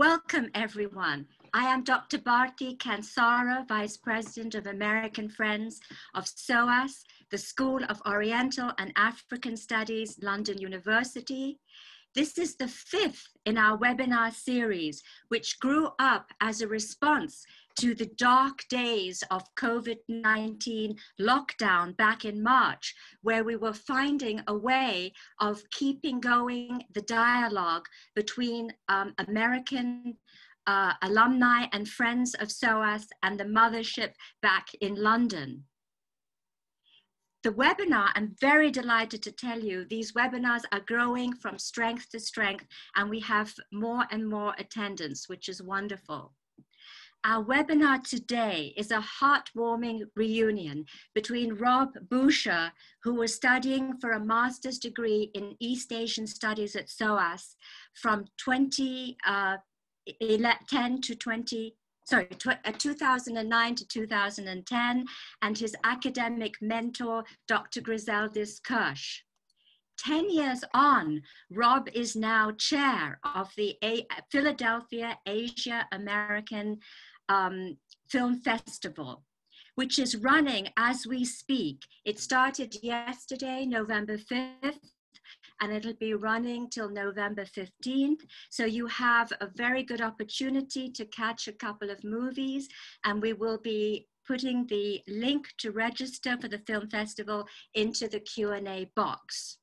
Welcome everyone. I am Dr. Bharti Kansara, Vice President of American Friends of SOAS, the School of Oriental and African Studies, London University. This is the fifth in our webinar series, which grew up as a response to the dark days of COVID-19 lockdown back in March, where we were finding a way of keeping going the dialogue between American alumni and friends of SOAS and the mothership back in London. The webinar, I'm very delighted to tell you, these webinars are growing from strength to strength, and we have more and more attendance, which is wonderful. Our webinar today is a heartwarming reunion between Rob Buscher, who was studying for a master's degree in East Asian Studies at SOAS from 2009 to 2010, and his academic mentor, Dr. Griseldis Kirsch. 10 years on, Rob is now chair of the Philadelphia Asian American Film Festival, which is running as we speak. It started yesterday, November 5th, and it'll be running till November 15th. So you have a very good opportunity to catch a couple of movies, and we will be putting the link to register for the film festival into the Q&A box.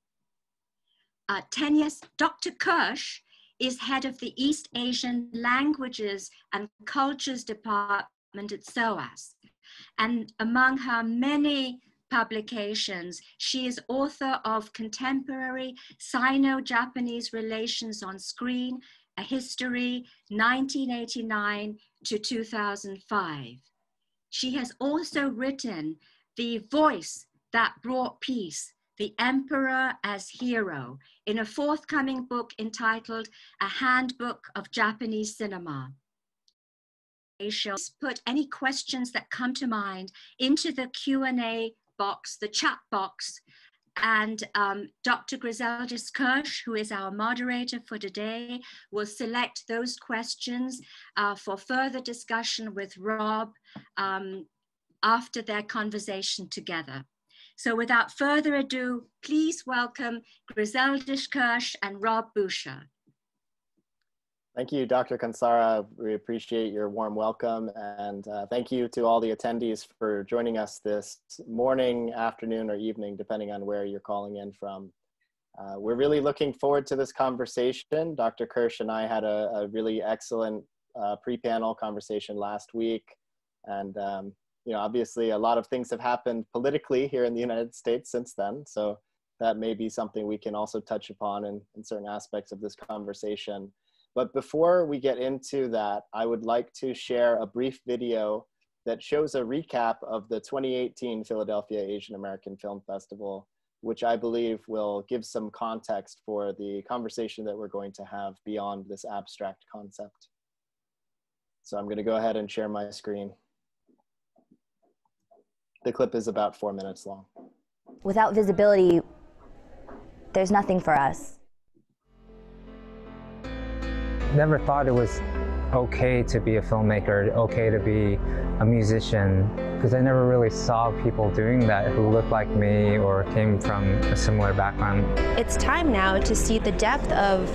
10 years, Dr. Kirsch is head of the East Asian Languages and Cultures Department at SOAS. And among her many publications, she is author of Contemporary Sino-Japanese Relations on Screen, A History, 1989 to 2005. She has also written The Voice That Brought Peace, The Emperor as Hero, in a forthcoming book entitled A Handbook of Japanese Cinema. Please put any questions that come to mind into the Q&A box, the chat box, and Dr. Griseldis Kirsch, who is our moderator for today, will select those questions for further discussion with Rob after their conversation together. So without further ado, please welcome Griseldis Kirsch and Rob Buscher. Thank you, Dr. Kansara. We appreciate your warm welcome, and thank you to all the attendees for joining us this morning, afternoon, or evening, depending on where you're calling in from. We're really looking forward to this conversation. Dr. Kirsch and I had a really excellent pre-panel conversation last week, and you know, obviously a lot of things have happened politically here in the United States since then, so that may be something we can also touch upon in certain aspects of this conversation. But before we get into that, I would like to share a brief video that shows a recap of the 2018 Philadelphia Asian American Film Festival, which I believe will give some context for the conversation that we're going to have beyond this abstract concept. So I'm going to go ahead and share my screen. The clip is about 4 minutes long. Without visibility, there's nothing for us. Never thought it was okay to be a filmmaker, okay to be a musician, because I never really saw people doing that who looked like me or came from a similar background. It's time now to see the depth of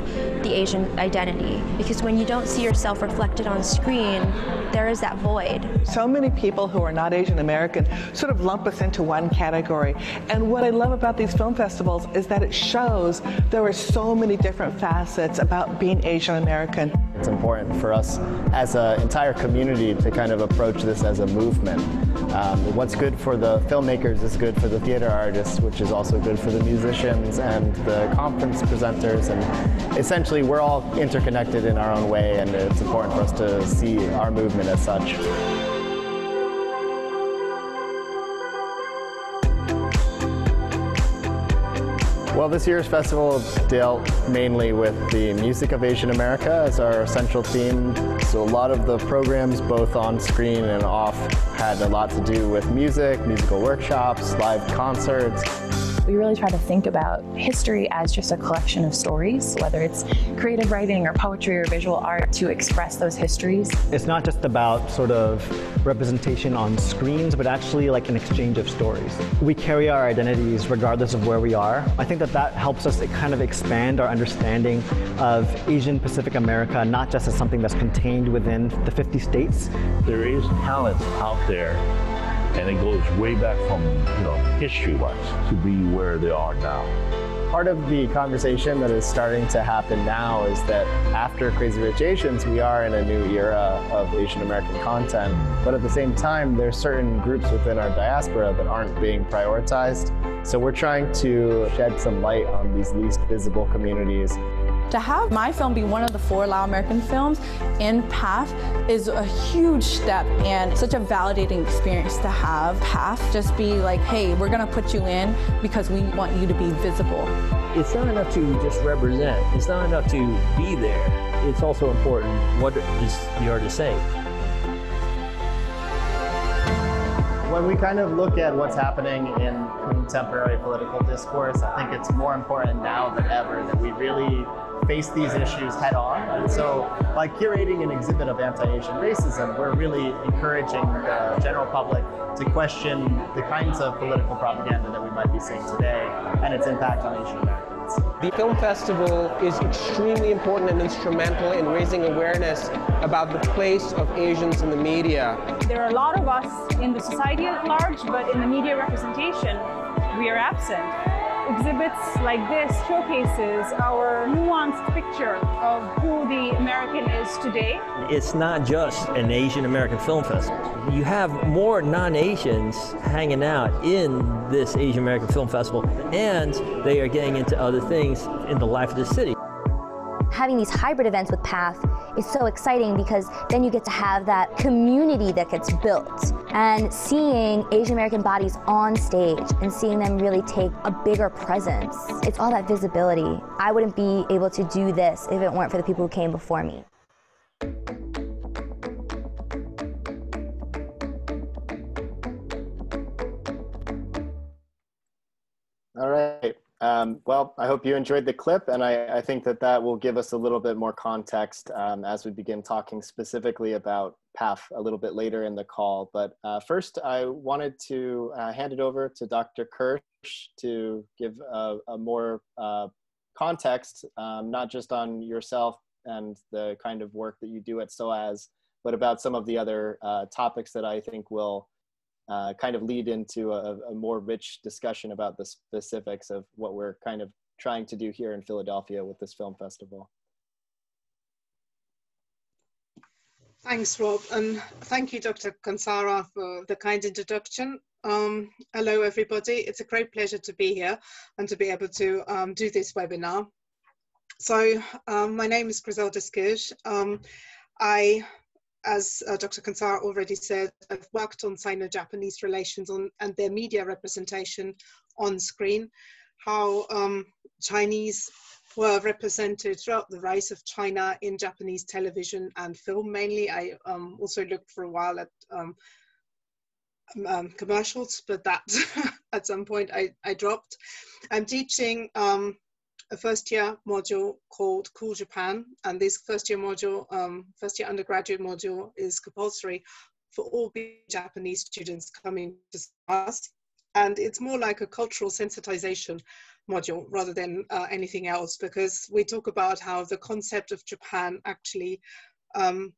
the Asian identity, because when you don't see yourself reflected on screen, there is that void. So many people who are not Asian American sort of lump us into one category, and what I love about these film festivals is that it shows there are so many different facets about being Asian American. It's important for us as an entire community to kind of approach this as a movement. What's good for the filmmakers is good for the theater artists, which is also good for the musicians and the conference presenters, and essentially we're all interconnected in our own way, and it's important for us to see our movement as such. Well, this year's festival dealt mainly with the music of Asian America as our central theme. So a lot of the programs, both on screen and off, had a lot to do with music, musical workshops, live concerts. We really try to think about history as just a collection of stories, whether it's creative writing or poetry or visual art, to express those histories. It's not just about sort of representation on screens, but actually like an exchange of stories. We carry our identities regardless of where we are. I think that that helps us kind of expand our understanding of Asian Pacific America, not just as something that's contained within the 50 states. There is talent out there, and it goes way back from, you know, history-wise to be where they are now. Part of the conversation that is starting to happen now is that after Crazy Rich Asians, we are in a new era of Asian American content, but at the same time, there are certain groups within our diaspora that aren't being prioritized. So we're trying to shed some light on these least visible communities. To have my film be one of the 4 Lao American films in PAF is a huge step and such a validating experience to have PAF just be like, hey, we're gonna put you in because we want you to be visible. It's not enough to just represent. It's not enough to be there. It's also important what is the artist saying. When we kind of look at what's happening in contemporary political discourse, I think it's more important now than ever that we really face these issues head on. And so by curating an exhibit of anti-Asian racism, we're really encouraging the general public to question the kinds of political propaganda that we might be seeing today and its impact on Asian Americans. The film festival is extremely important and instrumental in raising awareness about the place of Asians in the media. There are a lot of us in the society at large, but in the media representation, we are absent. Exhibits like this showcases our nuanced picture of who the American is today. It's not just an Asian American Film Festival. You have more non-Asians hanging out in this Asian American Film Festival, and they are getting into other things in the life of the city. Having these hybrid events with PAF is so exciting because then you get to have that community that gets built. And seeing Asian American bodies on stage and seeing them really take a bigger presence, it's all that visibility. I wouldn't be able to do this if it weren't for the people who came before me. All right. Well, I hope you enjoyed the clip, and I think that that will give us a little bit more context as we begin talking specifically about PAF a little bit later in the call. But first, I wanted to hand it over to Dr. Kirsch to give a more context, not just on yourself and the kind of work that you do at SOAS, but about some of the other topics that I think will kind of lead into a more rich discussion about the specifics of what we're kind of trying to do here in Philadelphia with this film festival. Thanks, Rob, and thank you, Dr. Kansara, for the kind introduction. Hello, everybody. It's a great pleasure to be here and to be able to do this webinar. So my name is Griseldis Kirsch. As Dr. Kansara already said, I've worked on Sino-Japanese relations and their media representation on screen, how Chinese were represented throughout the rise of China in Japanese television and film mainly. I also looked for a while at commercials, but that at some point I dropped. I'm teaching a first-year module called Cool Japan, and this first-year module, first-year undergraduate module, is compulsory for all Japanese students coming to SOAS, and it's more like a cultural sensitization module rather than anything else, because we talk about how the concept of Japan actually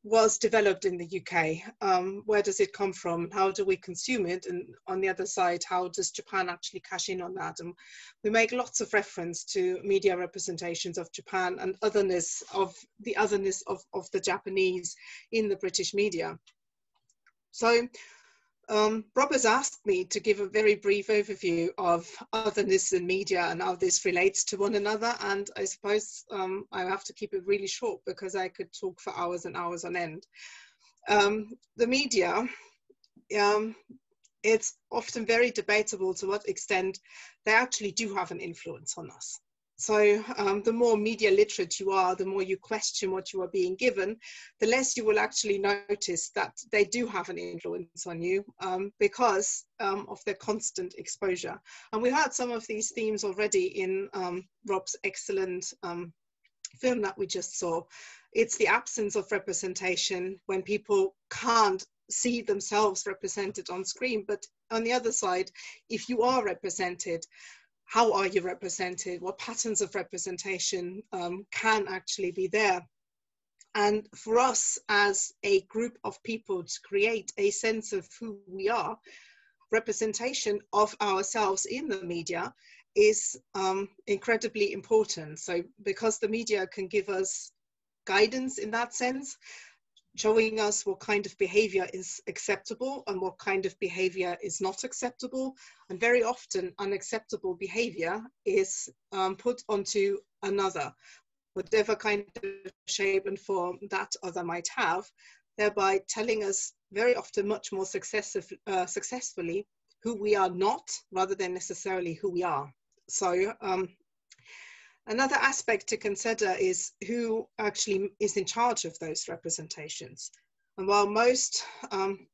was developed in the UK. Where does it come from? How do we consume it? And on the other side, how does Japan actually cash in on that? And we make lots of reference to media representations of Japan and otherness of the the Japanese in the British media. So Rob has asked me to give a very brief overview of otherness in media and how this relates to one another, and I suppose I have to keep it really short because I could talk for hours and hours on end. The media, it's often very debatable to what extent they actually do have an influence on us. So the more media literate you are, the more you question what you are being given, the less you will actually notice that they do have an influence on you because of their constant exposure. And we had some of these themes already in Rob's excellent film that we just saw. It's the absence of representation when people can't see themselves represented on screen. But on the other side, if you are represented, how are you represented? What patterns of representation can actually be there? And for us as a group of people to create a sense of who we are, representation of ourselves in the media is incredibly important. So because the media can give us guidance in that sense, showing us what kind of behavior is acceptable and what kind of behavior is not acceptable. And very often unacceptable behavior is put onto another, whatever kind of shape and form that other might have, thereby telling us very often much more successfully who we are not, rather than necessarily who we are. So another aspect to consider is who actually is in charge of those representations. And while most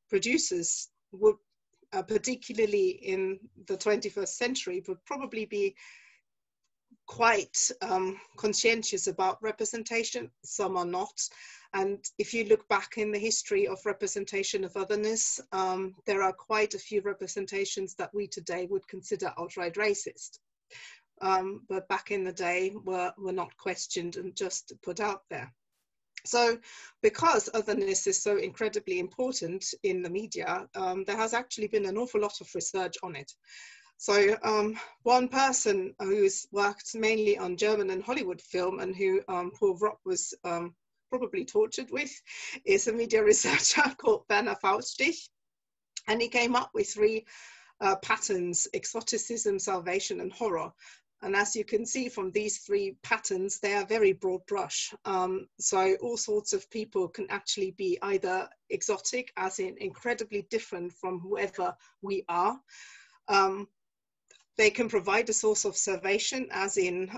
producers would, particularly in the 21st century, would probably be quite conscientious about representation, some are not. And if you look back in the history of representation of otherness, there are quite a few representations that we today would consider outright racist. But back in the day were not questioned and just put out there. So because otherness is so incredibly important in the media, there has actually been an awful lot of research on it. So one person who's worked mainly on German and Hollywood film, and who poor Rob was probably tortured with, is a media researcher called Werner Faustig. And he came up with three patterns: exoticism, salvation, and horror. And as you can see from these three patterns, they are very broad brush. So all sorts of people can actually be either exotic, as in incredibly different from whoever we are. They can provide a source of salvation, as in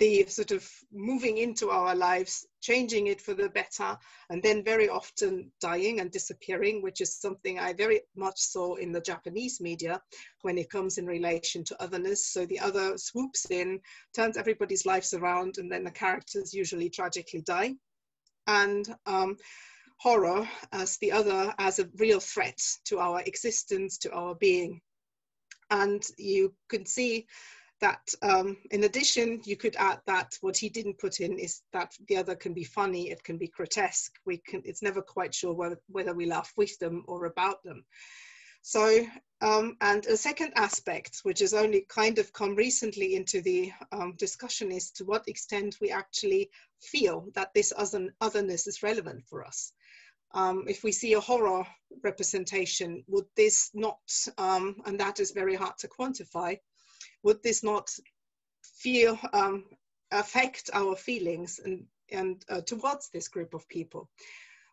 the sort of moving into our lives, changing it for the better, and then very often dying and disappearing, which is something I very much saw in the Japanese media when it comes in relation to otherness. So the other swoops in, turns everybody's lives around, and then the characters usually tragically die. And horror as the other, as a real threat to our existence, to our being. And you can see that in addition, you could add that what he didn't put in is that the other can be funny, it can be grotesque, it's never quite sure whether we laugh with them or about them. So, and a second aspect, which has only kind of come recently into the discussion, is to what extent we actually feel that this otherness is relevant for us. If we see a horror representation, would this not, and that is very hard to quantify, would this not affect our feelings and towards this group of people?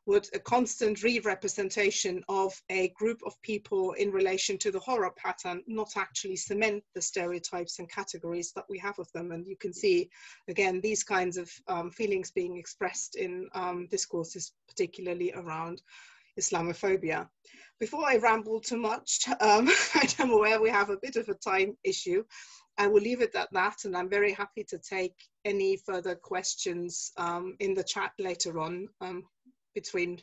Would a constant re-representation of a group of people in relation to the horror pattern not actually cement the stereotypes and categories that we have of them? And you can see, again, these kinds of feelings being expressed in discourses, particularly around Islamophobia. Before I ramble too much, I'm aware we have a bit of a time issue. I will leave it at that, and I'm very happy to take any further questions in the chat later on between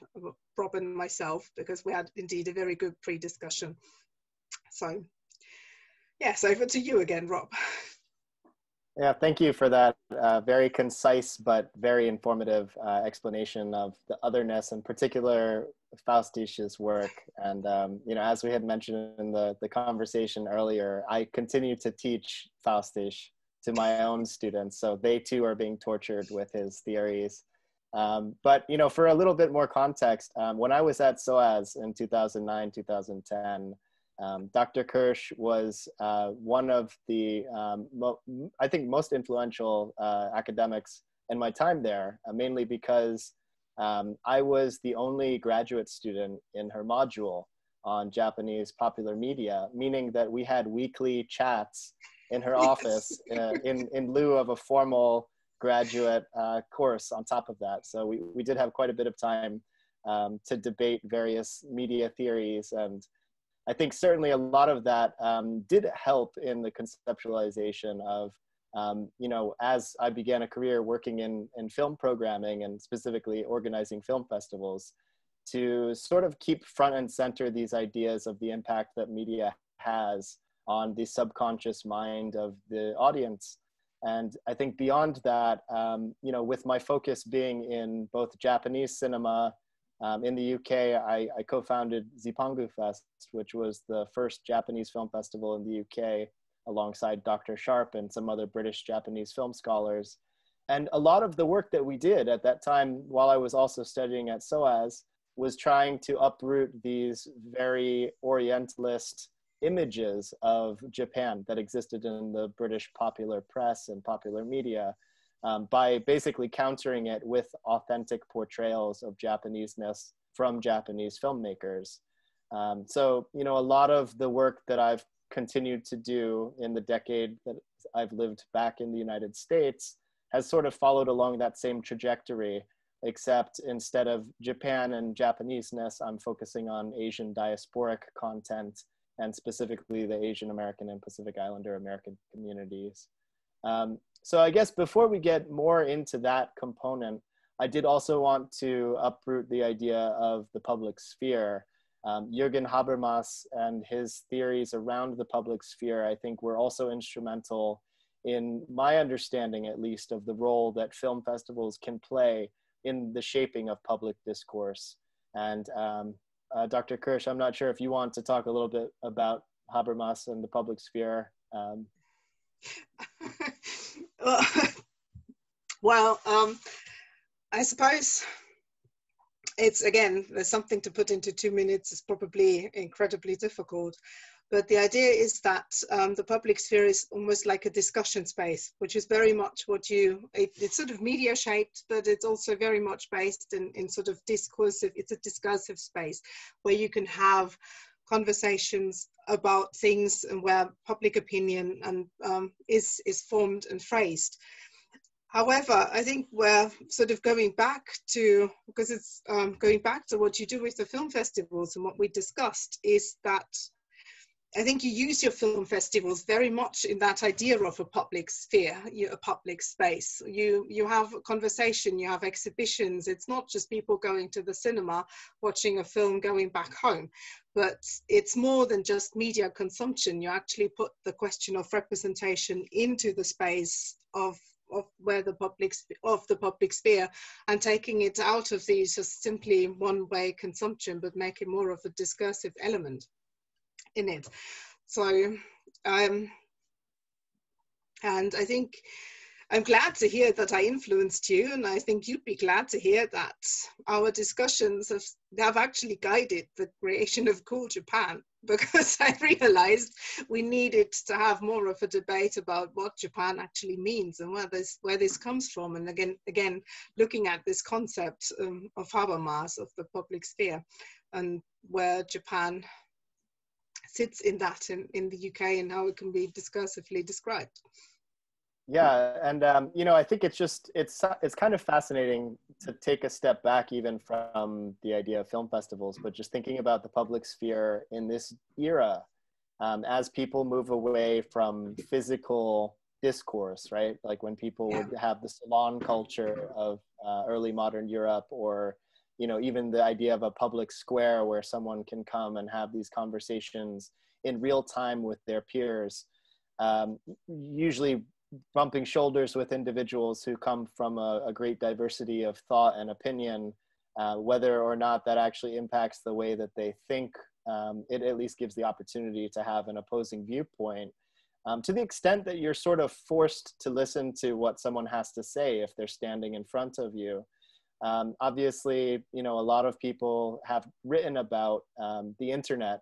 Rob and myself, because we had indeed a very good pre-discussion. So yes, over to you again, Rob. Yeah, thank you for that very concise but very informative explanation of the otherness, in particular Faustis's work. And you know, as we had mentioned in the conversation earlier, I continue to teach Faustich to my own students, so they too are being tortured with his theories. But you know, for a little bit more context, when I was at SOAS in 2009, 2010. Dr. Kirsch was one of the, I think, most influential academics in my time there, mainly because I was the only graduate student in her module on Japanese popular media, meaning that we had weekly chats in her office in lieu of a formal graduate course on top of that. So we did have quite a bit of time to debate various media theories. And I think certainly a lot of that did help in the conceptualization of, you know, as I began a career working in film programming and specifically organizing film festivals, to sort of keep front and center these ideas of the impact that media has on the subconscious mind of the audience. And I think beyond that, you know, with my focus being in both Japanese cinema, in the UK, I co-founded Zipangu Fest, which was the first Japanese film festival in the UK, alongside Dr. Sharp and some other British Japanese film scholars. And a lot of the work that we did at that time, while I was also studying at SOAS, was trying to uproot these very Orientalist images of Japan that existed in the British popular press and popular media, by basically countering it with authentic portrayals of Japanese-ness from Japanese filmmakers. So, you know, a lot of the work that I've continued to do in the decade that I've lived back in the United States has sort of followed along that same trajectory, except instead of Japan and Japanese-ness, I'm focusing on Asian diasporic content and specifically the Asian American and Pacific Islander American communities. So I guess before we get more into that component, I did also want to uproot the idea of the public sphere. Jürgen Habermas and his theories around the public sphere, I think, were also instrumental in my understanding, at least, of the role that film festivals can play in the shaping of public discourse. And Dr. Kirsch, I'm not sure if you want to talk a little bit about Habermas and the public sphere. Well, I suppose it's, again, there's something to put into 2 minutes. It's probably incredibly difficult. But the idea is that the public sphere is almost like a discussion space, which is very much what you, it's sort of media shaped, but it's also very much based in sort of discursive, it's a discursive space where you can have conversations about things and where public opinion and is formed and phrased. However, I think we're sort of going back to, because it's going back to what you do with the film festivals and what we discussed is that I think you use your film festivals very much in that idea of a public sphere, a public space. You have a conversation, you have exhibitions. It's not just people going to the cinema, watching a film, going back home, but it's more than just media consumption. You actually put the question of representation into the space of the public sphere and taking it out of these just simply one-way consumption, but making more of a discursive element in it. So, and I think I'm glad to hear that I influenced you, and I think you'd be glad to hear that our discussions have actually guided the creation of Cool Japan, because I realized we needed to have more of a debate about what Japan actually means and where this comes from. And again, looking at this concept of Habermas, of the public sphere, and where Japan sits in that in the UK and how it can be discursively described. Yeah, and you know, I think it's just, it's kind of fascinating to take a step back even from the idea of film festivals, but just thinking about the public sphere in this era, as people move away from physical discourse, right? Like when people would have the salon culture of early modern Europe, or you know, even the idea of a public square where someone can come and have these conversations in real time with their peers, usually bumping shoulders with individuals who come from a great diversity of thought and opinion, whether or not that actually impacts the way that they think, it at least gives the opportunity to have an opposing viewpoint. To the extent that you're sort of forced to listen to what someone has to say if they're standing in front of you. Obviously, you know, a lot of people have written about the internet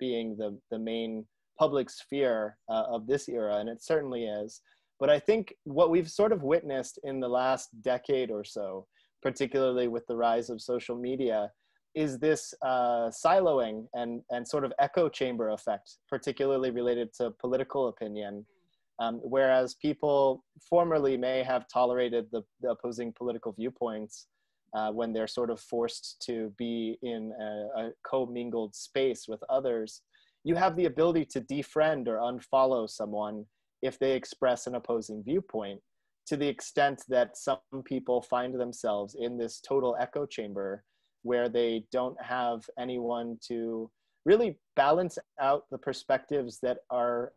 being the main public sphere of this era, and it certainly is. But I think what we've sort of witnessed in the last decade or so, particularly with the rise of social media, is this siloing and sort of echo chamber effect, particularly related to political opinion. Whereas people formerly may have tolerated the opposing political viewpoints when they're sort of forced to be in a co-mingled space with others, you have the ability to defriend or unfollow someone if they express an opposing viewpoint, to the extent that some people find themselves in this total echo chamber where they don't have anyone to really balance out the perspectives that are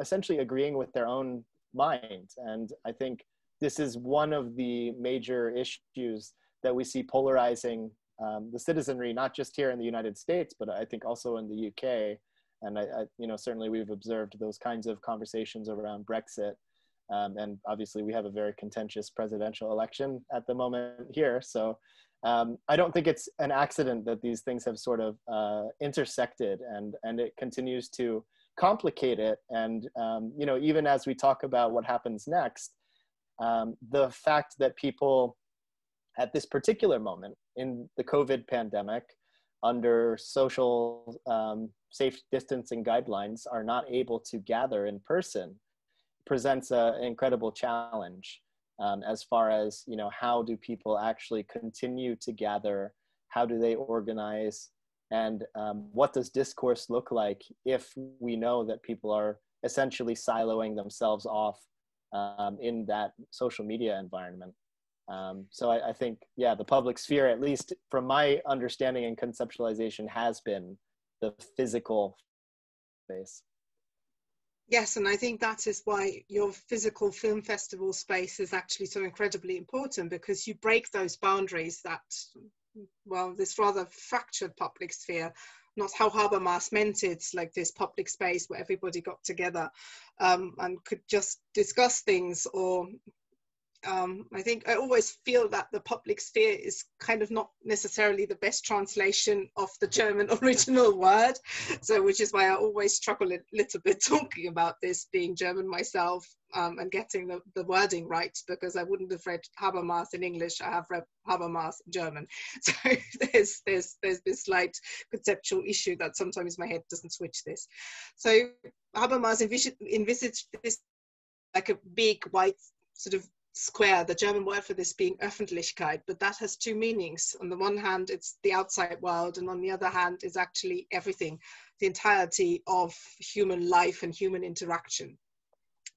essentially agreeing with their own mind. And I think this is one of the major issues that we see polarizing the citizenry, not just here in the United States, but I think also in the UK. And I you know, certainly we've observed those kinds of conversations around Brexit. And obviously we have a very contentious presidential election at the moment here. So I don't think it's an accident that these things have sort of intersected, and it continues to complicate it. And you know, even as we talk about what happens next, the fact that people at this particular moment in the COVID pandemic, under social safe distancing guidelines, are not able to gather in person presents an incredible challenge as far as, you know, how do people actually continue to gather? How do they organize? And what does discourse look like if we know that people are essentially siloing themselves off in that social media environment? So I think, yeah, the public sphere, at least from my understanding and conceptualization, has been the physical space. Yes, and I think that is why your physical film festival space is actually so incredibly important, because you break those boundaries that, well, this rather fractured public sphere, not how Habermas meant it, like this public space where everybody got together and could just discuss things. Or I think I always feel that the public sphere is kind of not necessarily the best translation of the German original word, so which is why I always struggle a little bit talking about this, being German myself, and getting the wording right, because I wouldn't have read Habermas in English, I have read Habermas in German. So there's this slight conceptual issue that sometimes my head doesn't switch this. So Habermas envisaged this like a big white sort of square, the German word for this being Öffentlichkeit, but that has two meanings. On the one hand, it's the outside world, and on the other hand, it's actually everything, the entirety of human life and human interaction.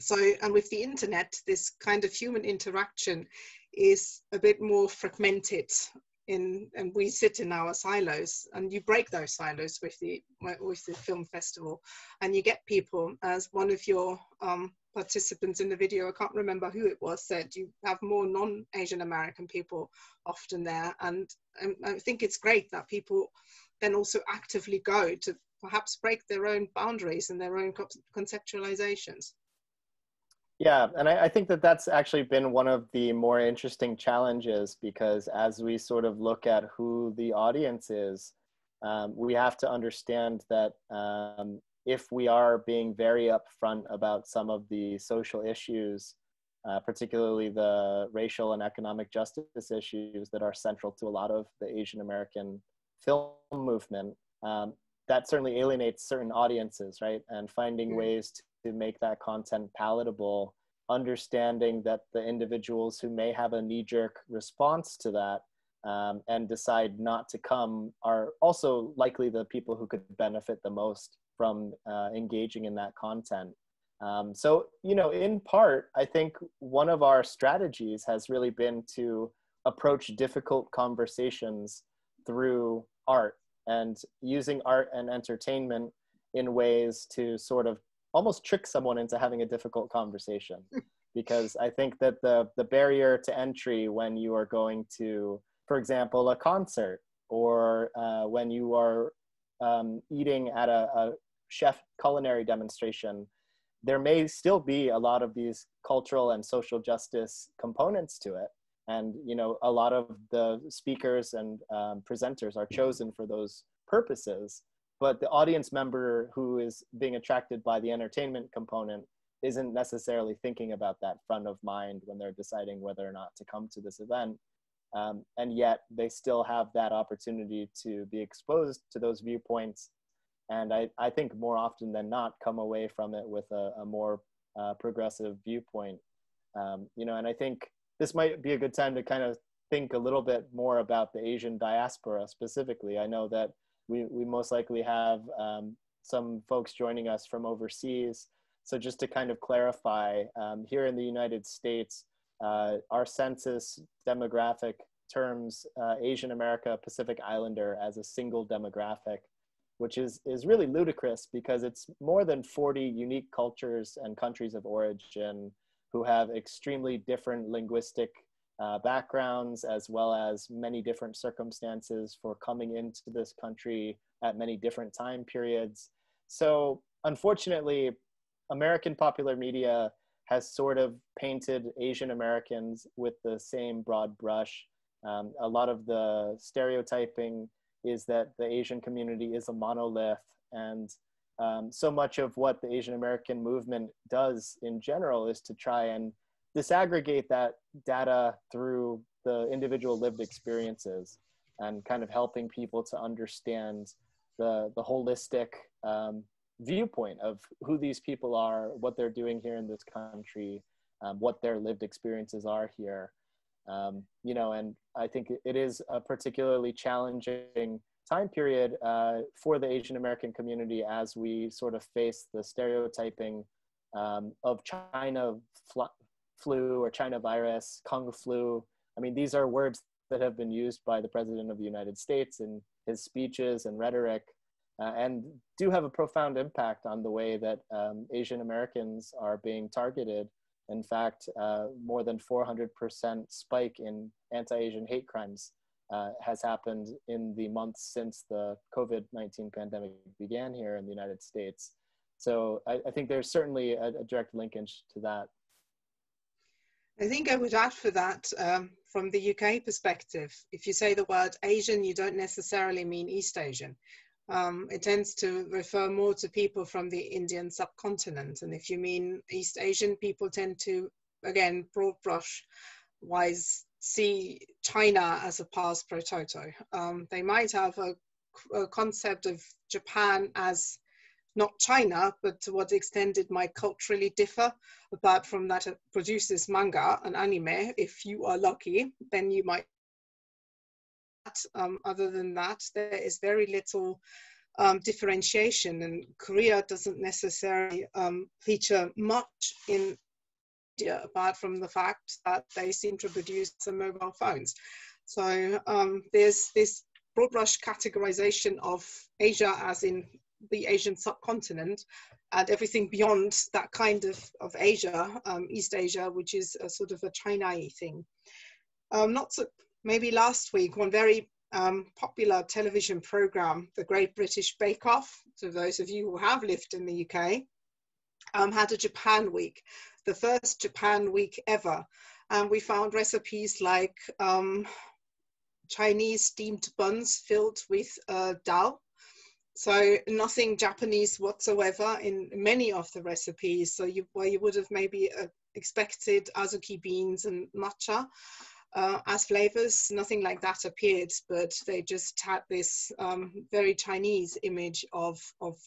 So, and with the internet, this kind of human interaction is a bit more fragmented in, and we sit in our silos, and you break those silos with the film festival, and you get people, as one of your participants in the video, I can't remember who it was, said you have more non-Asian American people often there, and I think it's great that people then also actively go to perhaps break their own boundaries and their own conceptualizations. Yeah, and I think that that's actually been one of the more interesting challenges, because as we sort of look at who the audience is, we have to understand that if we are being very upfront about some of the social issues, particularly the racial and economic justice issues that are central to a lot of the Asian American film movement, that certainly alienates certain audiences, right? And finding ways to make that content palatable, understanding that the individuals who may have a knee-jerk response to that and decide not to come are also likely the people who could benefit the most from engaging in that content. So, you know, in part, I think one of our strategies has really been to approach difficult conversations through art, and using art and entertainment in ways to sort of almost trick someone into having a difficult conversation. Because I think that the barrier to entry when you are going to, for example, a concert, or when you are eating at a chef culinary demonstration, there may still be a lot of these cultural and social justice components to it. And, you know, a lot of the speakers and presenters are chosen for those purposes. But the audience member who is being attracted by the entertainment component isn't necessarily thinking about that front of mind when they're deciding whether or not to come to this event. And yet they still have that opportunity to be exposed to those viewpoints. And I think more often than not come away from it with a more progressive viewpoint. You know, and I think this might be a good time to kind of think a little bit more about the Asian diaspora specifically. I know that we most likely have some folks joining us from overseas. So just to kind of clarify, here in the United States, our census demographic terms Asian America Pacific Islander as a single demographic, which is really ludicrous because it's more than 40 unique cultures and countries of origin who have extremely different linguistic backgrounds, as well as many different circumstances for coming into this country at many different time periods. So unfortunately, American popular media has sort of painted Asian Americans with the same broad brush. A lot of the stereotyping is that the Asian community is a monolith, and so much of what the Asian American movement does in general is to try and disaggregate that data through the individual lived experiences and kind of helping people to understand the holistic viewpoint of who these people are, what they're doing here in this country, what their lived experiences are here. You know, and I think it is a particularly challenging time period for the Asian American community as we sort of face the stereotyping of China flu or China virus, Kung flu. I mean, these are words that have been used by the President of the United States in his speeches and rhetoric, and do have a profound impact on the way that Asian Americans are being targeted. In fact, more than 400% spike in anti-Asian hate crimes has happened in the months since the COVID-19 pandemic began here in the United States. So I think there's certainly a direct linkage to that. I think I would add for that from the UK perspective, if you say the word Asian, you don't necessarily mean East Asian. It tends to refer more to people from the Indian subcontinent. And if you mean East Asian, people tend to, again, broad brush wise, see China as a past prototype. They might have a concept of Japan as not China, but to what extent it might culturally differ. Apart from that, it produces manga and anime. If you are lucky, then you might. Other than that, there is very little differentiation, and Korea doesn't necessarily feature much in India, apart from the fact that they seem to produce some mobile phones. So there's this broad brush categorization of Asia as in the Asian subcontinent, and everything beyond that kind of Asia, East Asia, which is a sort of a China-y thing. Not so. Maybe last week, one very popular television program, The Great British Bake Off, to those of you who have lived in the UK, had a Japan week, the first Japan week ever. And we found recipes like Chinese steamed buns filled with dal. So nothing Japanese whatsoever in many of the recipes. So you would have maybe expected azuki beans and matcha. As flavors, nothing like that appeared, but they just had this very Chinese image of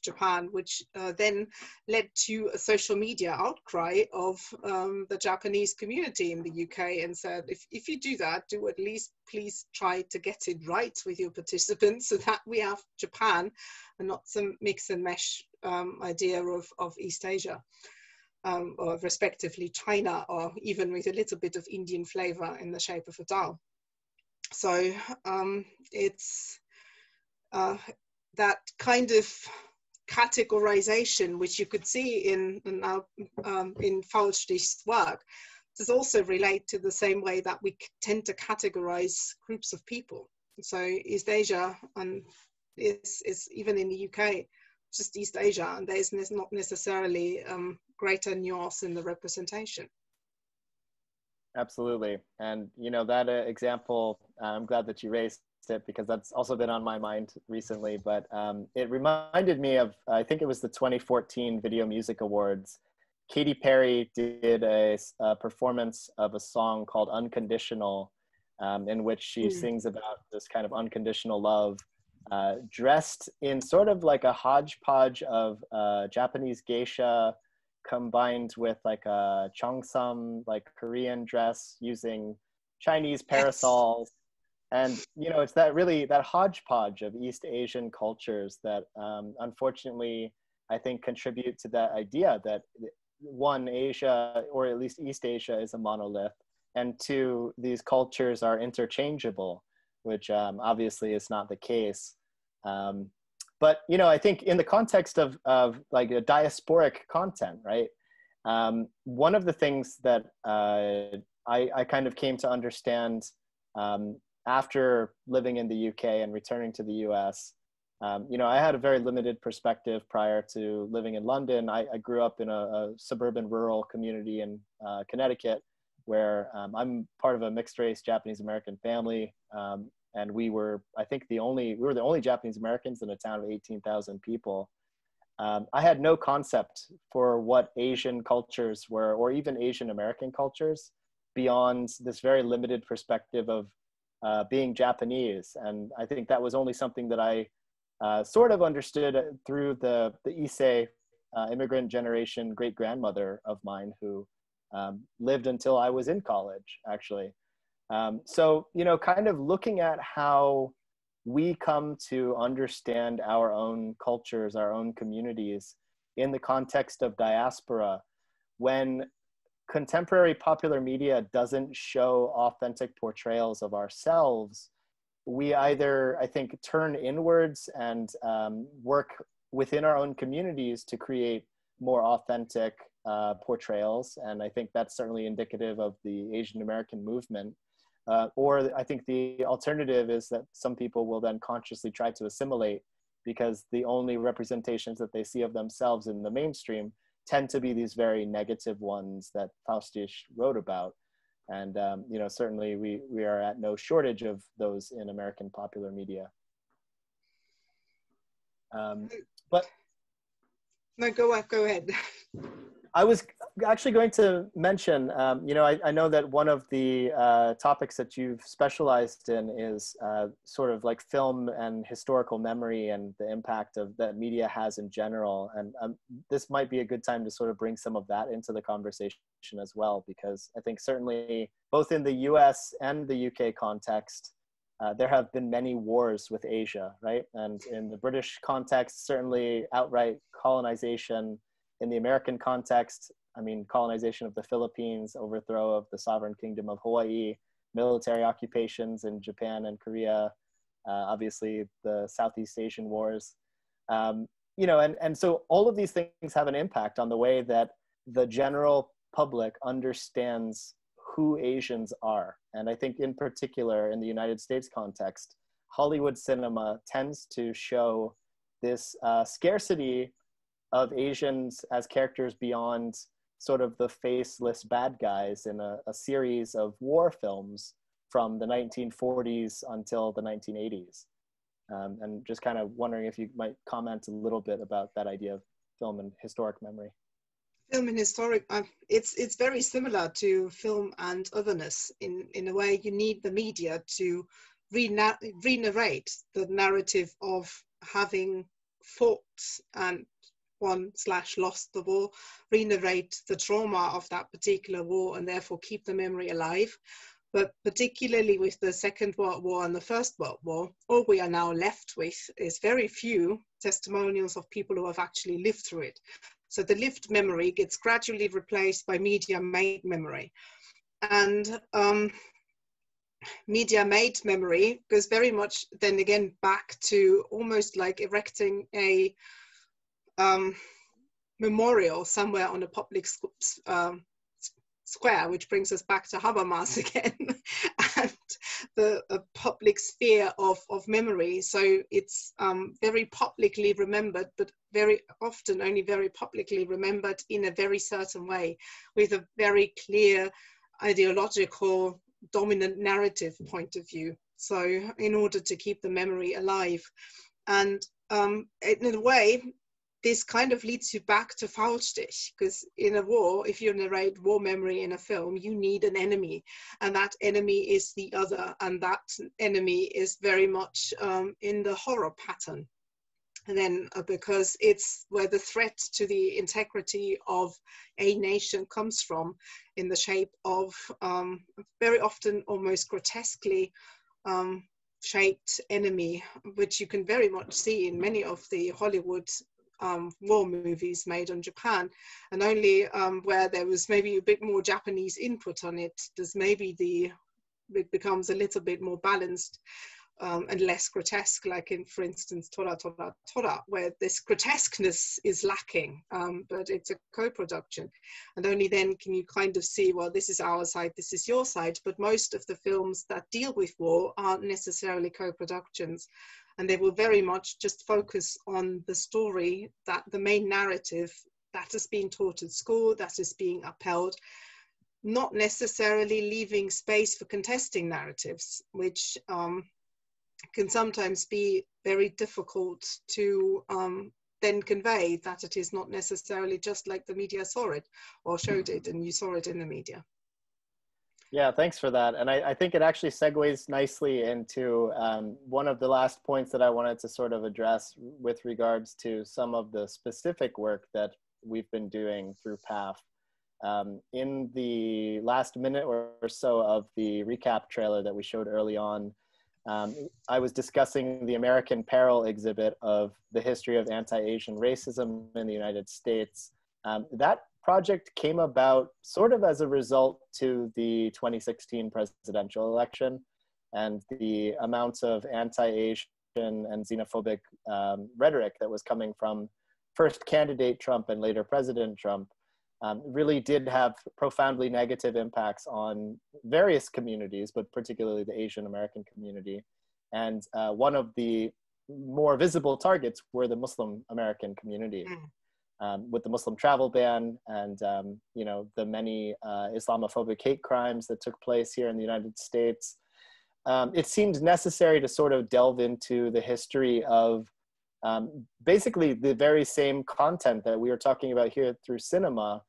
Japan, which then led to a social media outcry of the Japanese community in the UK, and said, if you do that, do at least please try to get it right with your participants so that we have Japan and not some mix and mesh idea of East Asia. Or respectively China, or even with a little bit of Indian flavor in the shape of a dal. So it's that kind of categorization, which you could see in Faustig's work, does also relate to the same way that we tend to categorize groups of people. So East Asia and is even in the UK, just East Asia, and there's not necessarily greater nuance in the representation. Absolutely. And you know, that example, I'm glad that you raised it because that's also been on my mind recently, but it reminded me of, I think it was the 2014 Video Music Awards. Katy Perry did a performance of a song called Unconditional, in which she sings about this kind of unconditional love, dressed in sort of like a hodgepodge of Japanese geisha, combined with like a cheongsam, like Korean dress, using Chinese parasols. And, you know, it's that really that hodgepodge of East Asian cultures that unfortunately, I think, contribute to that idea that one, Asia, or at least East Asia, is a monolith, and two, these cultures are interchangeable, which obviously is not the case. But, you know, I think in the context of like a diasporic content, right? One of the things that I kind of came to understand after living in the UK and returning to the US, you know, I had a very limited perspective prior to living in London. I grew up in a suburban rural community in Connecticut, where I'm part of a mixed race Japanese American family. And we were, I think, we were the only Japanese Americans in a town of 18,000 people. I had no concept for what Asian cultures were, or even Asian American cultures, beyond this very limited perspective of being Japanese. And I think that was only something that I sort of understood through the Issei immigrant generation great-grandmother of mine, who lived until I was in college, actually. So, you know, kind of looking at how we come to understand our own cultures, our own communities in the context of diaspora, when contemporary popular media doesn't show authentic portrayals of ourselves, we either, I think, turn inwards and work within our own communities to create more authentic portrayals. And I think that's certainly indicative of the Asian American movement. Or I think the alternative is that some people will then consciously try to assimilate, because the only representations that they see of themselves in the mainstream tend to be these very negative ones that Faustig wrote about. And, you know, certainly we are at no shortage of those in American popular media. But no, go ahead. I was actually going to mention, you know, I know that one of the topics that you've specialized in is sort of like film and historical memory and the impact of that media has in general. And this might be a good time to sort of bring some of that into the conversation as well, because I think certainly both in the US and the UK context, there have been many wars with Asia, right? And in the British context, certainly outright colonization. In the American context, I mean, colonization of the Philippines, overthrow of the sovereign kingdom of Hawaii, military occupations in Japan and Korea, obviously the Southeast Asian wars. You know, and so all of these things have an impact on the way that the general public understands who Asians are. And I think in particular in the United States context, Hollywood cinema tends to show this scarcity of Asians as characters beyond sort of the faceless bad guys in a series of war films from the 1940s until the 1980s. And just kind of wondering if you might comment a little bit about that idea of film and historic memory. Film and historic, it's very similar to film and otherness in a way. You need the media to re-narrate the narrative of having fought and lost the war, re-narrate the trauma of that particular war, and therefore keep the memory alive. But particularly with the Second World War and the First World War, all we are now left with is very few testimonials of people who have actually lived through it. So the lived memory gets gradually replaced by media-made memory. And media-made memory goes very much then again back to almost like erecting a memorial somewhere on a public square, which brings us back to Habermas again, and the public sphere of memory. So it's very publicly remembered, but very often only very publicly remembered in a very certain way, with a very clear ideological dominant narrative point of view. So in order to keep the memory alive, and in a way, this kind of leads you back to Faustig, because in a war, if you narrate war memory in a film, you need an enemy, and that enemy is the other, and that enemy is very much in the horror pattern. And then because it's where the threat to the integrity of a nation comes from, in the shape of very often almost grotesquely shaped enemy, which you can very much see in many of the Hollywood war movies made on Japan. And only where there was maybe a bit more Japanese input on it, does maybe it becomes a little bit more balanced. And less grotesque, like in, for instance, Tora Tora Tora, where this grotesqueness is lacking, but it's a co-production. And only then can you kind of see, well, this is our side, this is your side. But most of the films that deal with war aren't necessarily co-productions. And they will very much just focus on the story, that the main narrative that is being taught at school, that is being upheld, not necessarily leaving space for contesting narratives, which can sometimes be very difficult to then convey, that it is not necessarily just like the media saw it or showed it and you saw it in the media. Yeah, thanks for that. And I think it actually segues nicely into one of the last points that I wanted to sort of address with regards to some of the specific work that we've been doing through PAF. In the last minute or so of the recap trailer that we showed early on, I was discussing the American Peril exhibit of the history of anti-Asian racism in the United States. That project came about sort of as a result to the 2016 presidential election and the amount of anti-Asian and xenophobic rhetoric that was coming from first candidate Trump and later President Trump. Really did have profoundly negative impacts on various communities, but particularly the Asian American community. And one of the more visible targets were the Muslim American community, with the Muslim travel ban and you know, the many Islamophobic hate crimes that took place here in the United States. It seemed necessary to sort of delve into the history of basically the very same content that we were talking about here through cinema,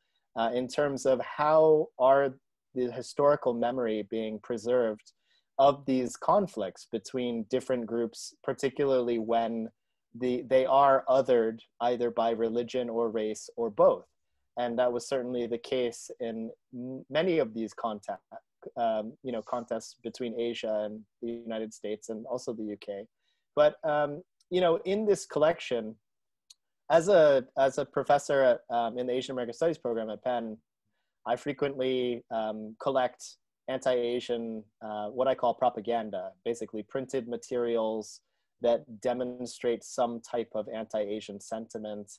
in terms of how are the historical memory being preserved of these conflicts between different groups, particularly when they are othered either by religion or race or both. And that was certainly the case in many of these contests between Asia and the United States and also the UK. But you know, in this collection, as a professor at, in the Asian American Studies program at Penn, I frequently collect anti-Asian, what I call propaganda, basically printed materials that demonstrate some type of anti-Asian sentiment,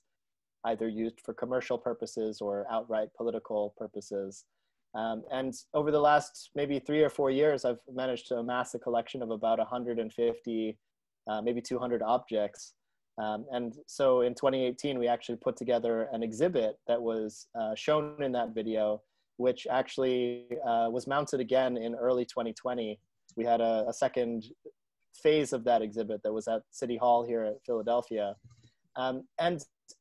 either used for commercial purposes or outright political purposes. And over the last maybe 3 or 4 years, I've managed to amass a collection of about 150 maybe 200 objects. And so in 2018, we actually put together an exhibit that was shown in that video, which actually was mounted again in early 2020. We had a second phase of that exhibit that was at City Hall here at Philadelphia. And,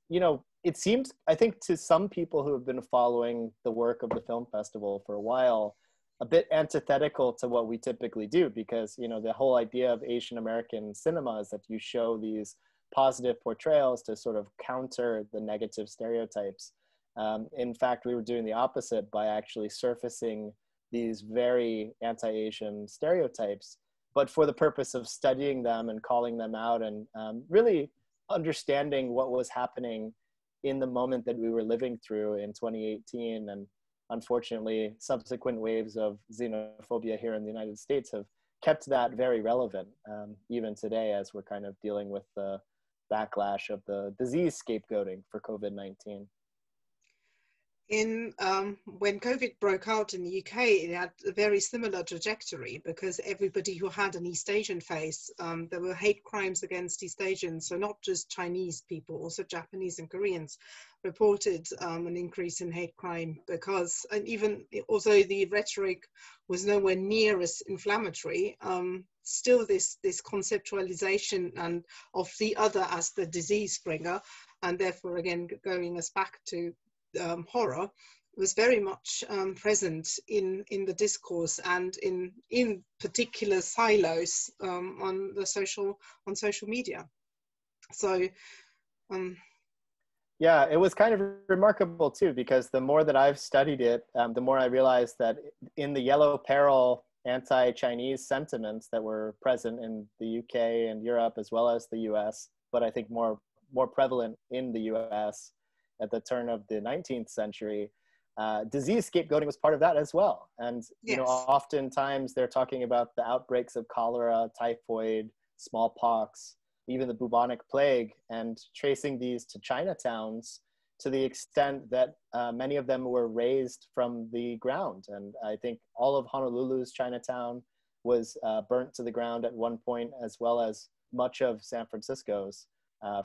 you know, it seemed, I think, to some people who have been following the work of the film festival for a while, a bit antithetical to what we typically do, because, you know, the whole idea of Asian American cinema is that you show these positive portrayals to sort of counter the negative stereotypes. In fact, we were doing the opposite by actually surfacing these very anti-Asian stereotypes, but for the purpose of studying them and calling them out and really understanding what was happening in the moment that we were living through in 2018. And unfortunately, subsequent waves of xenophobia here in the United States have kept that very relevant, even today, as we're kind of dealing with the backlash of the disease scapegoating for COVID-19. When COVID broke out in the UK, it had a very similar trajectory, because everybody who had an East Asian face, there were hate crimes against East Asians, so not just Chinese people, also Japanese and Koreans reported an increase in hate crime, because, and even although the rhetoric was nowhere near as inflammatory, still this conceptualization and of the other as the disease bringer, and therefore again going us back to horror, was very much present in the discourse and in particular silos on social media. So yeah, it was kind of remarkable too, because the more that I've studied it, the more I realized that in the yellow peril anti-Chinese sentiments that were present in the UK and Europe as well as the US, but I think more prevalent in the US at the turn of the 19th century, disease scapegoating was part of that as well. And you know, oftentimes they're talking about the outbreaks of cholera, typhoid, smallpox, even the bubonic plague, and tracing these to Chinatowns to the extent that many of them were raised from the ground. And I think all of Honolulu's Chinatown was burnt to the ground at one point, as well as much of San Francisco's,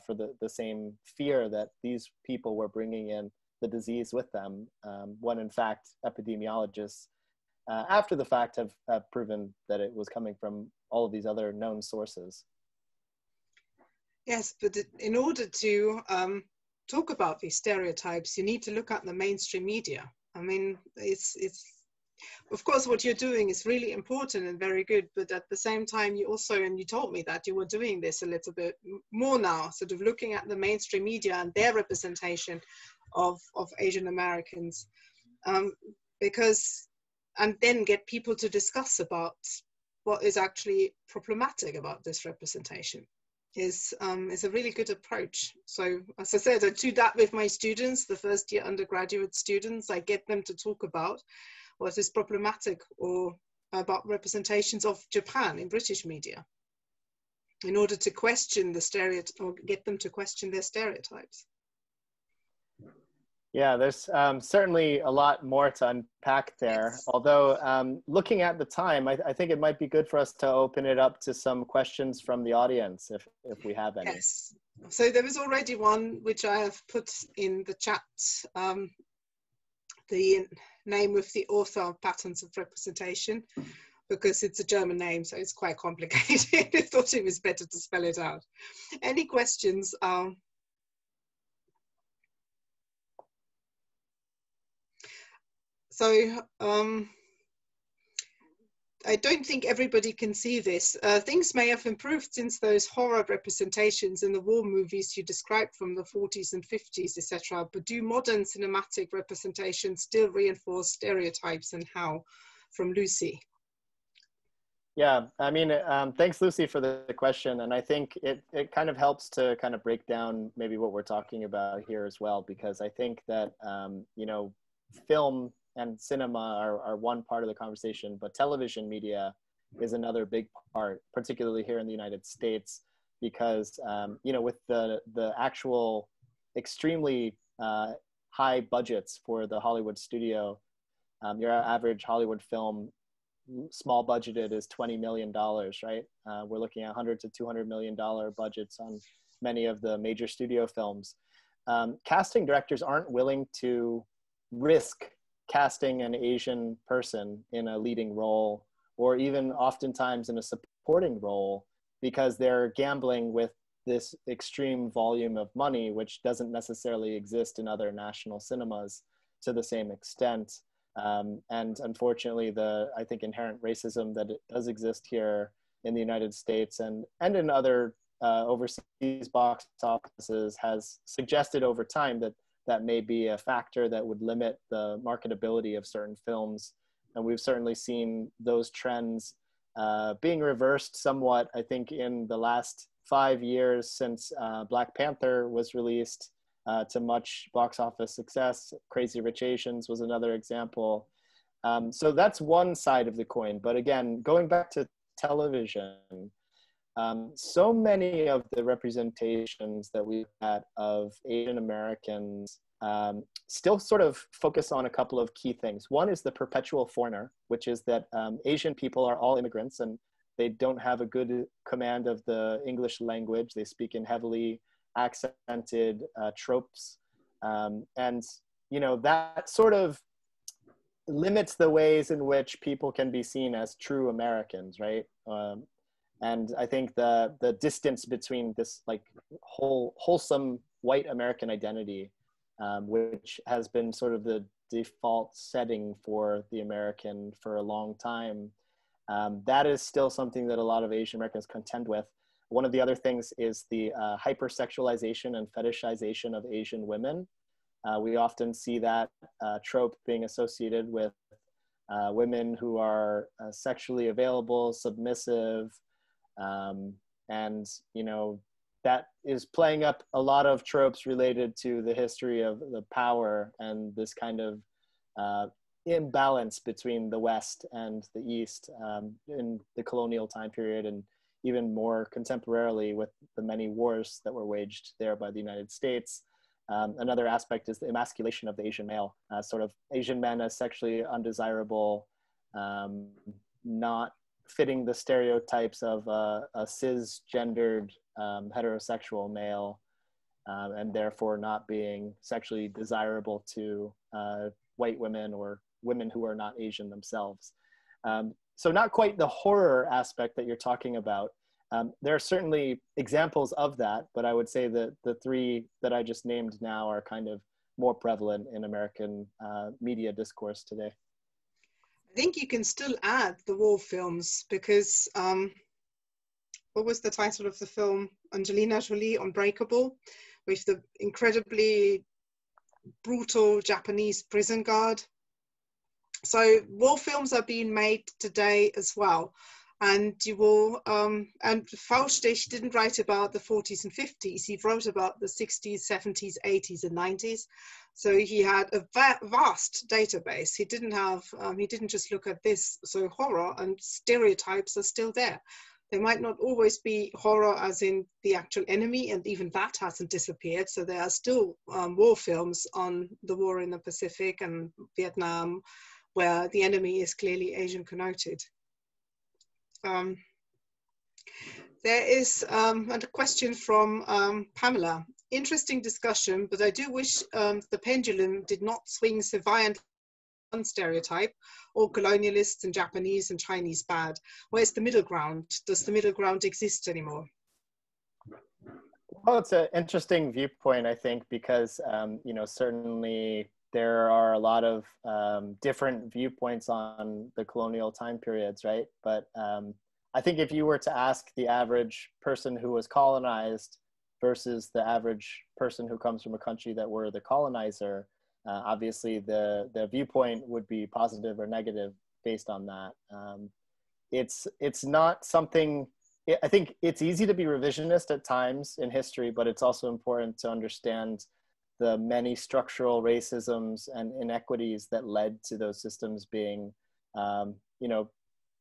for the same fear that these people were bringing in the disease with them, when in fact epidemiologists after the fact have proven that it was coming from all of these other known sources. Yes, but in order to talk about these stereotypes, you need to look at the mainstream media. I mean, it's of course what you're doing is really important and very good, but at the same time you also, and you told me that you were doing this a little bit more now, sort of looking at the mainstream media and their representation of Asian Americans, because, and then get people to discuss about what is actually problematic about this representation is a really good approach. So as I said, I do that with my students, the first year undergraduate students. I get them to talk about what is problematic or about representations of Japan in British media in order to question the stereotype, or get them to question their stereotypes. Yeah, there's certainly a lot more to unpack there. Although looking at the time, I think it might be good for us to open it up to some questions from the audience, if we have any. Yes, so there was already one which I have put in the chat, the name of the author, Patterns of Representation, because it's a German name, so it's quite complicated. I thought it was better to spell it out. Any questions? So I don't think everybody can see this. Things may have improved since those horror representations in the war movies you described from the 40s and 50s, etc. But do modern cinematic representations still reinforce stereotypes, and how? From Lucy. Yeah, I mean, thanks, Lucy, for the question. And I think it kind of helps to kind of break down maybe what we're talking about here as well, because I think that, you know, film and cinema are one part of the conversation, but television media is another big part, particularly here in the United States, because you know, with the actual extremely high budgets for the Hollywood studio, your average Hollywood film, small budgeted, is $20 million, right? We're looking at $100 to $200 million budgets on many of the major studio films. Casting directors aren't willing to risk casting an Asian person in a leading role, or even oftentimes in a supporting role, because they're gambling with this extreme volume of money, which doesn't necessarily exist in other national cinemas to the same extent. And unfortunately, I think, inherent racism that does exist here in the United States and in other overseas box offices has suggested over time that may be a factor that would limit the marketability of certain films. And we've certainly seen those trends being reversed somewhat, I think, in the last 5 years since Black Panther was released to much box office success. Crazy Rich Asians was another example. So that's one side of the coin. But again, going back to television, so many of the representations that we've had of Asian Americans still sort of focus on a couple of key things. One is the perpetual foreigner, which is that Asian people are all immigrants and they don't have a good command of the English language. They speak in heavily accented tropes. And, you know, that sort of limits the ways in which people can be seen as true Americans, right? And I think the distance between this like wholesome white American identity, which has been sort of the default setting for the American for a long time, that is still something that a lot of Asian Americans contend with. One of the other things is the hypersexualization and fetishization of Asian women. We often see that trope being associated with women who are sexually available, submissive, and you know, that is playing up a lot of tropes related to the history of the power and this kind of imbalance between the West and the East in the colonial time period, and even more contemporarily with the many wars that were waged there by the United States. Another aspect is the emasculation of the Asian male, sort of Asian men as sexually undesirable, not fitting the stereotypes of a cisgendered heterosexual male, and therefore not being sexually desirable to white women or women who are not Asian themselves. So not quite the horror aspect that you're talking about. There are certainly examples of that, but I would say that the three that I just named now are kind of more prevalent in American media discourse today. I think you can still add the war films because what was the title of the film? Angelina Jolie, Unbreakable, with the incredibly brutal Japanese prison guard. So war films are being made today as well. And you will, and Faustig didn't write about the 40s and 50s. He wrote about the 60s, 70s, 80s, and 90s. So he had a vast database. He didn't have, he didn't just look at this. So horror and stereotypes are still there. They might not always be horror as in the actual enemy, and even that hasn't disappeared. So there are still war films on the war in the Pacific and Vietnam, where the enemy is clearly Asian connoted. There is a question from Pamela. Interesting discussion, but I do wish the pendulum did not swing so violently one stereotype, or colonialists and Japanese and Chinese bad. Where's the middle ground? Does the middle ground exist anymore? Well, it's an interesting viewpoint, I think, because you know, certainly there are a lot of different viewpoints on the colonial time periods, right? But I think if you were to ask the average person who was colonized versus the average person who comes from a country that were the colonizer, obviously the viewpoint would be positive or negative based on that. It's not something, I think it's easy to be revisionist at times in history, but it's also important to understand the many structural racisms and inequities that led to those systems being, you know,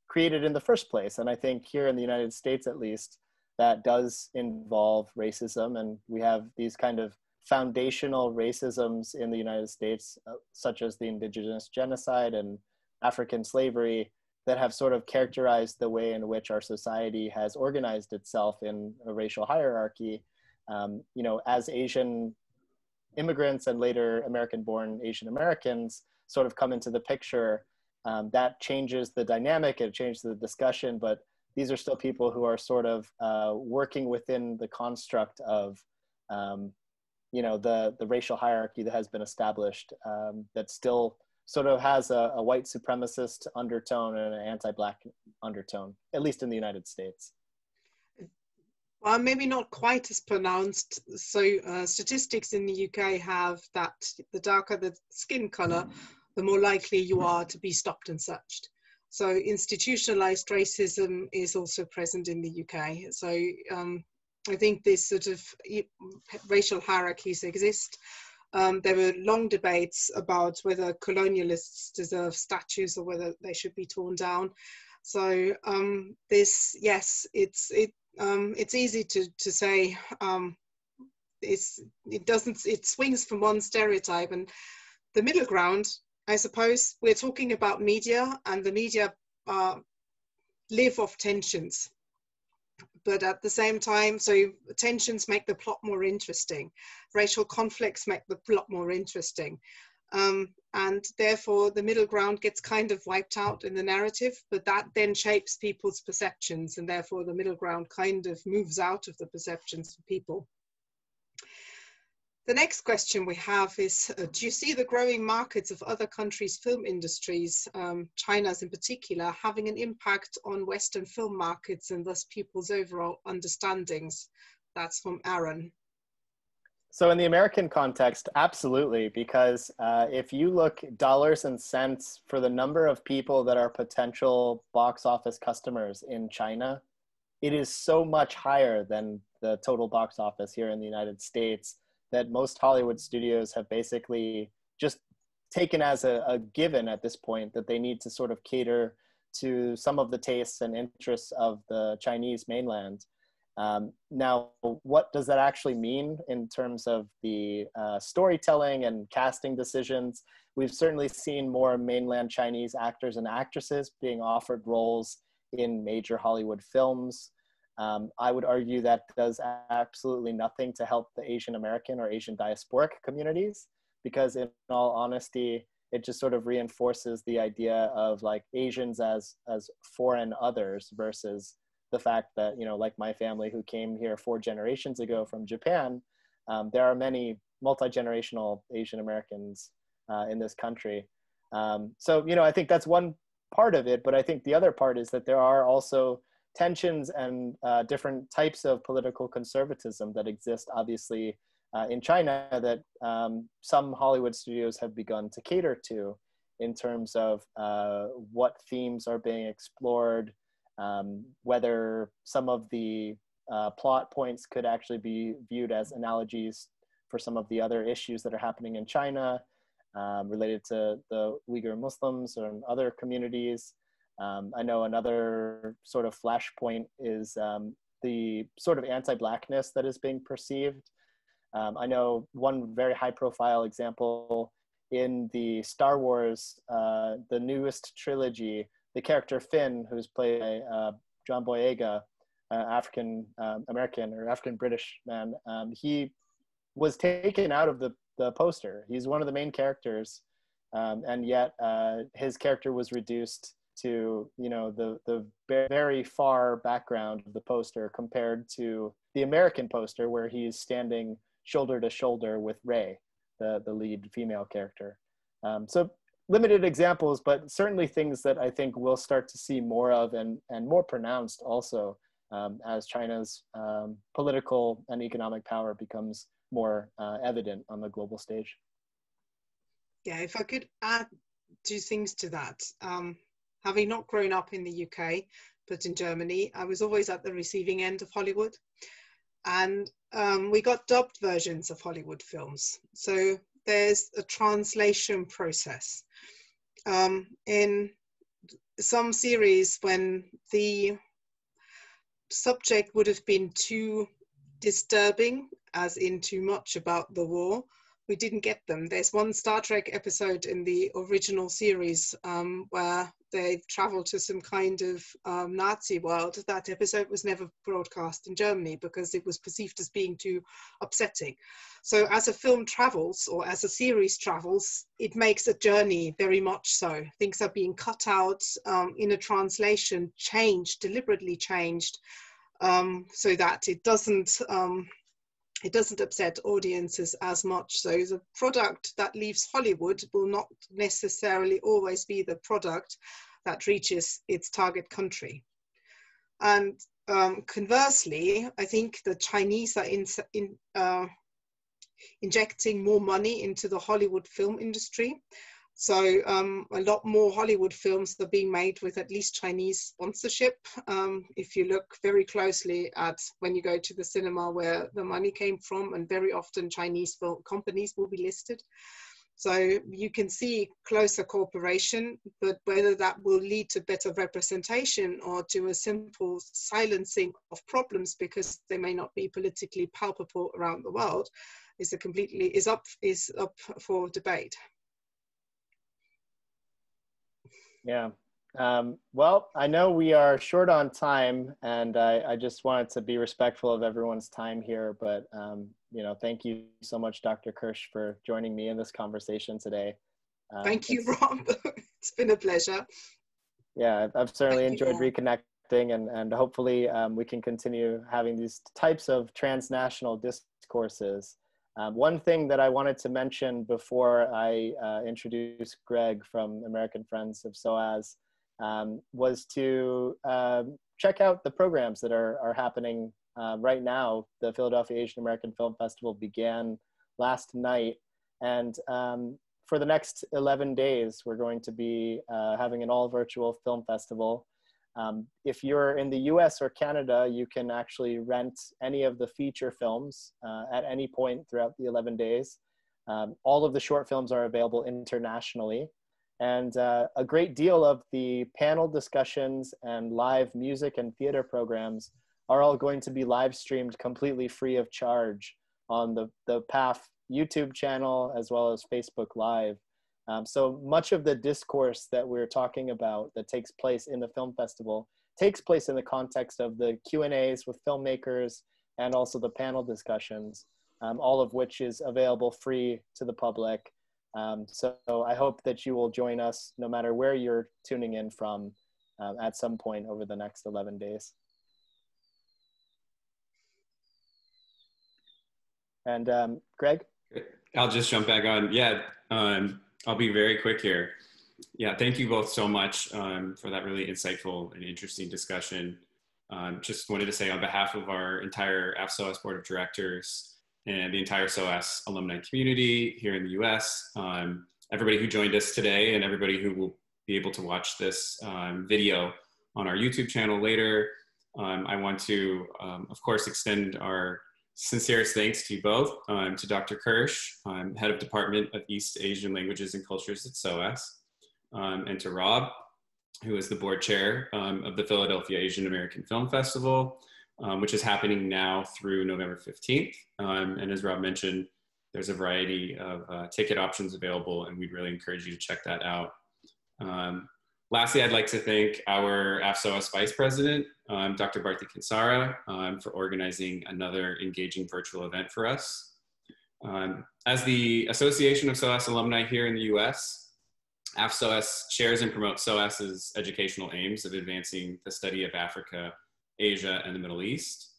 created in the first place. And I think here in the United States, at least, that does involve racism. And we have these kind of foundational racisms in the United States, such as the indigenous genocide and African slavery, that have sort of characterized the way in which our society has organized itself in a racial hierarchy. You know, as Asian immigrants and later American-born Asian Americans sort of come into the picture, that changes the dynamic, it changes the discussion, but these are still people who are sort of working within the construct of, you know, the racial hierarchy that has been established, that still sort of has a white supremacist undertone and an anti-Black undertone, at least in the United States. Well, maybe not quite as pronounced. So statistics in the UK have that the darker the skin color, the more likely you are to be stopped and searched. So institutionalized racism is also present in the UK. So I think this sort of racial hierarchies exist. There were long debates about whether colonialists deserve statues or whether they should be torn down. So this, yes, it's easy to say it swings from one stereotype. And the middle ground, I suppose, we're talking about media, and the media live off tensions. But at the same time, so tensions make the plot more interesting. Racial conflicts make the plot more interesting. And therefore, the middle ground gets kind of wiped out in the narrative, but that then shapes people's perceptions, and therefore the middle ground kind of moves out of the perceptions of people. The next question we have is, do you see the growing markets of other countries' film industries, China's in particular, having an impact on Western film markets and thus people's overall understandings? That's from Aaron. So in the American context, absolutely, because if you look dollars and cents for the number of people that are potential box office customers in China, it is so much higher than the total box office here in the United States that most Hollywood studios have basically just taken as a given at this point that they need to sort of cater to some of the tastes and interests of the Chinese mainland. Now, what does that actually mean in terms of the storytelling and casting decisions? We've certainly seen more mainland Chinese actors and actresses being offered roles in major Hollywood films. I would argue that does absolutely nothing to help the Asian American or Asian diasporic communities, because in all honesty, it just sort of reinforces the idea of like Asians as foreign others versus the fact that, you know, like my family who came here 4 generations ago from Japan, there are many multi-generational Asian Americans in this country. So, you know, I think that's one part of it, but I think the other part is that there are also tensions and different types of political conservatism that exist, obviously, in China that some Hollywood studios have begun to cater to in terms of what themes are being explored, whether some of the plot points could actually be viewed as analogies for some of the other issues that are happening in China related to the Uyghur Muslims or other communities. I know another sort of flashpoint is the sort of anti-blackness that is being perceived. I know one very high profile example in the Star Wars, the newest trilogy, the character Finn, who's played by John Boyega, African American or African British man, he was taken out of the poster. He's one of the main characters, and yet his character was reduced to, you know, the very far background of the poster compared to the American poster where he's standing shoulder to shoulder with Rey, the lead female character. So limited examples, but certainly things that I think we'll start to see more of and more pronounced also as China's political and economic power becomes more evident on the global stage. Yeah, if I could add 2 things to that. Having not grown up in the UK, but in Germany, I was always at the receiving end of Hollywood. And we got dubbed versions of Hollywood films. So there's a translation process. In some series, when the subject would have been too disturbing, as in too much about the war, we didn't get them. There's one Star Trek episode in the original series where they travel to some kind of Nazi world. That episode was never broadcast in Germany because it was perceived as being too upsetting. So as a film travels, or as a series travels, it makes a journey, very much so. Things are being cut out in a translation, changed, deliberately changed, so that it doesn't upset audiences as much. So the product that leaves Hollywood will not necessarily always be the product that reaches its target country. And conversely, I think the Chinese are injecting more money into the Hollywood film industry. So a lot more Hollywood films are being made with at least Chinese sponsorship. If you look very closely at when you go to the cinema where the money came from, and very often Chinese film companies will be listed. So you can see closer cooperation, but whether that will lead to better representation or to a simple silencing of problems because they may not be politically palpable around the world is up for debate. Yeah. Well, I know we are short on time, and I just wanted to be respectful of everyone's time here, but, you know, thank you so much, Dr. Kirsch, for joining me in this conversation today. Thank you, Rob. It's been a pleasure. Yeah, I've certainly enjoyed reconnecting, and hopefully we can continue having these types of transnational discourses One thing that I wanted to mention before I introduced Greg from American Friends of SOAS was to check out the programs that are happening right now. The Philadelphia Asian American Film Festival began last night, and for the next 11 days, we're going to be having an all-virtual film festival. If you're in the US or Canada, you can actually rent any of the feature films at any point throughout the 11 days. All of the short films are available internationally. And a great deal of the panel discussions and live music and theater programs are all going to be live streamed completely free of charge on the PAF YouTube channel as well as Facebook Live. So much of the discourse that we're talking about that takes place in the film festival takes place in the context of the Q&As with filmmakers and also the panel discussions, all of which is available free to the public. So I hope that you will join us no matter where you're tuning in from at some point over the next 11 days. And Greg? I'll just jump back on. Yeah. I'll be very quick here. Yeah, thank you both so much for that really insightful and interesting discussion. Just wanted to say on behalf of our entire AFSOAS Board of Directors and the entire SOAS alumni community here in the US, everybody who joined us today and everybody who will be able to watch this video on our YouTube channel later, I want to, of course, extend our sincerest thanks to you both, to Dr. Kirsch, Head of Department of East Asian Languages and Cultures at SOAS, and to Rob, who is the board chair of the Philadelphia Asian American Film Festival, which is happening now through November 15th. And as Rob mentioned, there's a variety of ticket options available, and we'd really encourage you to check that out. Lastly, I'd like to thank our AFSOAS Vice President, Dr. Bharti Kansara, for organizing another engaging virtual event for us. As the Association of SOAS Alumni here in the US, AFSOAS shares and promotes SOAS's educational aims of advancing the study of Africa, Asia, and the Middle East.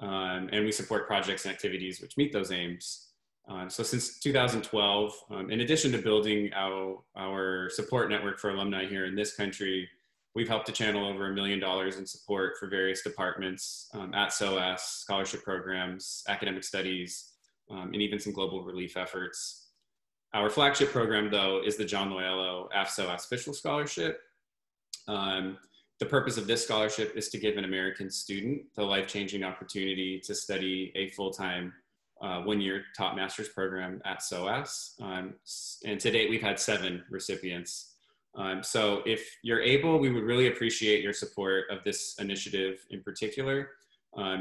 And we support projects and activities which meet those aims. So since 2012, in addition to building our support network for alumni here in this country, we've helped to channel over $1 million in support for various departments at SOAS, scholarship programs, academic studies, and even some global relief efforts. Our flagship program, though, is the John Loyello AFSOAS Official Scholarship. The purpose of this scholarship is to give an American student the life-changing opportunity to study a full-time one-year top master's program at SOAS. And to date, we've had 7 recipients. So if you're able, we would really appreciate your support of this initiative in particular.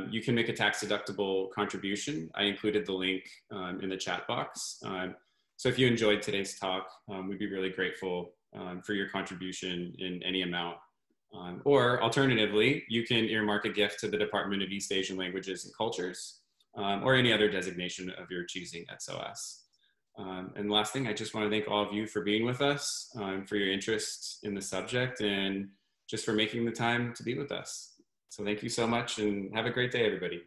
You can make a tax-deductible contribution. I included the link in the chat box. So if you enjoyed today's talk, we'd be really grateful for your contribution in any amount. Or alternatively, you can earmark a gift to the Department of East Asian Languages and Cultures, or any other designation of your choosing at SOAS. And last thing, I just want to thank all of you for being with us, for your interest in the subject, and just for making the time to be with us. So thank you so much, and have a great day, everybody.